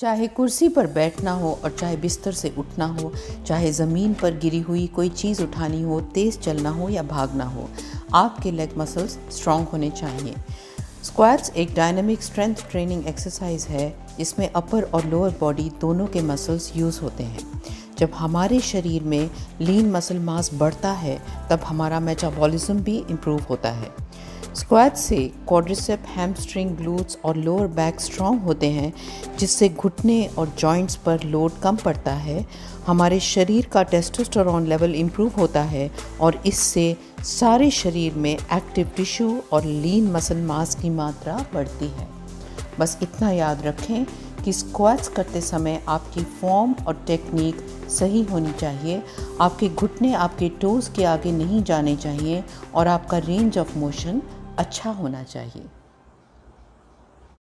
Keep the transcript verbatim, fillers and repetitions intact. चाहे कुर्सी पर बैठना हो और चाहे बिस्तर से उठना हो, चाहे ज़मीन पर गिरी हुई कोई चीज़ उठानी हो, तेज़ चलना हो या भागना हो, आपके लेग मसल्स स्ट्रांग होने चाहिए। स्क्वाट्स एक डायनामिक स्ट्रेंथ ट्रेनिंग एक्सरसाइज है जिसमें अपर और लोअर बॉडी दोनों के मसल्स यूज़ होते हैं। जब हमारे शरीर में लीन मसल मास बढ़ता है तब हमारा मेटाबॉलिज्म भी इम्प्रूव होता है। स्क्वाट्स से क्वाड्रिसेप्स, हैमस्ट्रिंग, ग्लूट्स और लोअर बैक स्ट्रॉन्ग होते हैं, जिससे घुटने और जॉइंट्स पर लोड कम पड़ता है। हमारे शरीर का टेस्टोस्टेरोन लेवल इम्प्रूव होता है और इससे सारे शरीर में एक्टिव टिश्यू और लीन मसल मास की मात्रा बढ़ती है। बस इतना याद रखें कि स्क्वाट्स करते समय आपकी फॉर्म और टेक्निक सही होनी चाहिए, आपके घुटने आपके टोज़ के आगे नहीं जाने चाहिए और आपका रेंज ऑफ मोशन अच्छा होना चाहिए।